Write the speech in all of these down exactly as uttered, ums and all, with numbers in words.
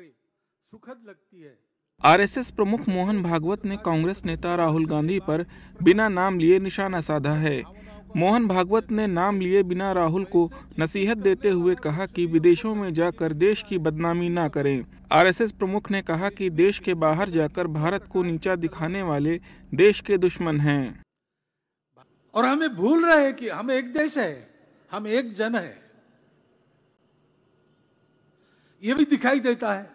सुखद लगती है। आर एस एस प्रमुख मोहन भागवत ने कांग्रेस नेता राहुल गांधी पर बिना नाम लिए निशाना साधा है। मोहन भागवत ने नाम लिए बिना राहुल को नसीहत देते हुए कहा कि विदेशों में जाकर देश की बदनामी ना करें। आरएसएस प्रमुख ने कहा कि देश के बाहर जाकर भारत को नीचा दिखाने वाले देश के दुश्मन हैं। और हमें भूल रहे हैं कि हम एक देश है, हम एक जन है। ये भी दिखाई देता है।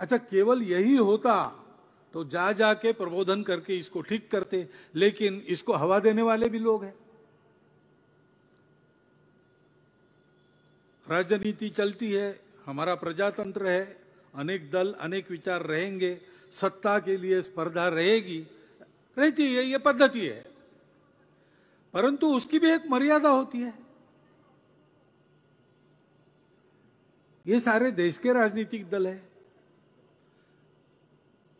अच्छा, केवल यही होता तो जा जा के प्रबोधन करके इसको ठीक करते, लेकिन इसको हवा देने वाले भी लोग हैं। राजनीति चलती है, हमारा प्रजातंत्र है, अनेक दल अनेक विचार रहेंगे, सत्ता के लिए स्पर्धा रहेगी, रहती है, ये पद्धति है। परंतु उसकी भी एक मर्यादा होती है। ये सारे देश के राजनीतिक दल है,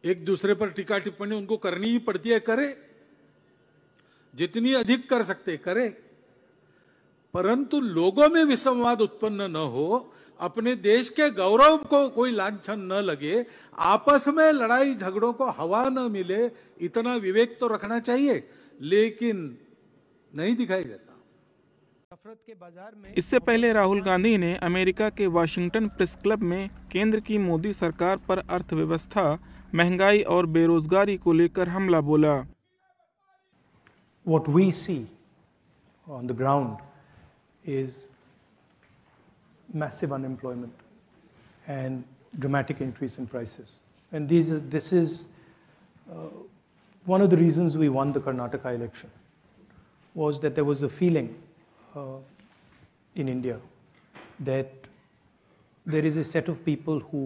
एक दूसरे पर टीका टिप्पणी उनको करनी ही पड़ती है, करे, जितनी अधिक कर सकते करे, परंतु लोगों में विसंवाद उत्पन्न न हो, अपने देश के गौरव को कोई लांछन न लगे, आपस में लड़ाई झगड़ों को हवा न मिले, इतना विवेक तो रखना चाहिए, लेकिन नहीं दिखाई देता। इससे पहले राहुल गांधी ने अमेरिका के वाशिंगटन प्रेस क्लब में केंद्र की मोदी सरकार पर अर्थव्यवस्था, महंगाई और बेरोजगारी को लेकर हमला बोला। What we see on the ground is massive unemployment and dramatic increase in prices, and these this is uh, one of the reasons we won the Karnataka election was that there was a feeling Uh, in India that there is a set of people who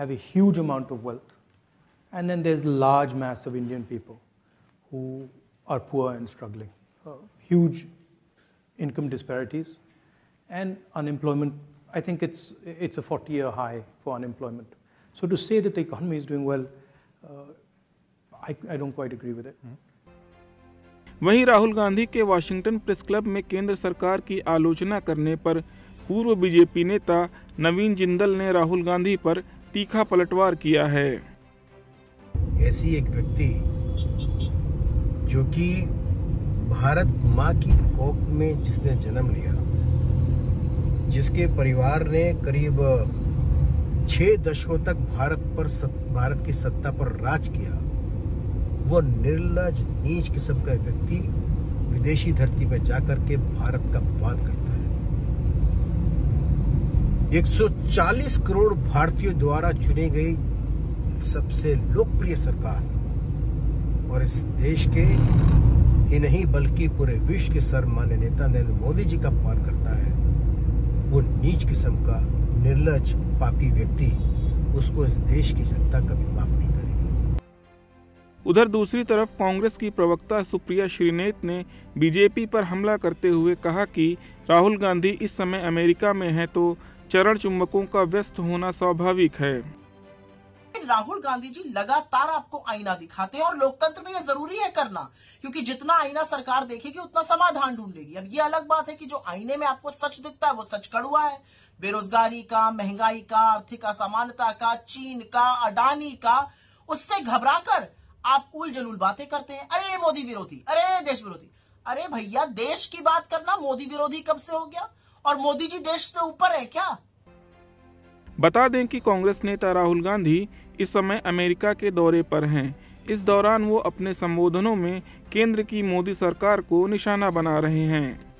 have a huge amount of wealth, and then there's large mass of Indian people who are poor and struggling, uh, huge income disparities and unemployment. I think it's it's a forty year high for unemployment. So to say that the economy is doing well, uh, I, I don't quite agree with it. Mm-hmm. वहीं राहुल गांधी के Washington press club में केंद्र सरकार की आलोचना करने पर पूर्व बीजेपी नेता नवीन जिंदल ने राहुल गांधी पर तीखा पलटवार किया है। ऐसी एक व्यक्ति जो कि भारत माँ की कोख में जिसने जन्म लिया, जिसके परिवार ने करीब छह दशकों तक भारत पर भारत की सत्ता पर राज किया, वो निर्लज नीच किस्म का व्यक्ति विदेशी धरती पर जाकर के भारत का अपमान करता है। एक सौ चालीस करोड़ भारतीयों द्वारा चुनी गई सबसे लोकप्रिय सरकार और इस देश के ही नहीं बल्कि पूरे विश्व के सर्वमान्य नेता नरेंद्र मोदी जी का अपमान करता है, वो नीच किस्म का निर्लज पापी व्यक्ति, उसको इस देश की जनता कभी माफ नहीं करेगी। उधर दूसरी तरफ कांग्रेस की प्रवक्ता सुप्रिया श्रीनेत ने बीजेपी पर हमला करते हुए कहा कि राहुल गांधी इस समय अमेरिका में हैं तो चरण चुम्बकों का व्यस्त होना स्वाभाविक है। राहुल गांधी जी लगातार आपको आईना दिखाते हैं और लोकतंत्र में ये जरूरी है करना, क्योंकि जितना आईना सरकार देखेगी उतना समाधान ढूंढेगी। अब ये अलग बात है कि जो आईने में आपको सच दिखता है वो सच कड़वा है। बेरोजगारी का, महंगाई का, आर्थिक असमानता का, चीन का, अडानी का, उससे घबरा कर आप उल जलूल बातें करते हैं। अरे मोदी विरोधी, अरे देश विरोधी, अरे भैया देश की बात करना मोदी विरोधी कब से हो गया? और मोदी जी देश से ऊपर है क्या? बता दें कि कांग्रेस नेता राहुल गांधी इस समय अमेरिका के दौरे पर हैं। इस दौरान वो अपने संबोधनों में केंद्र की मोदी सरकार को निशाना बना रहे हैं।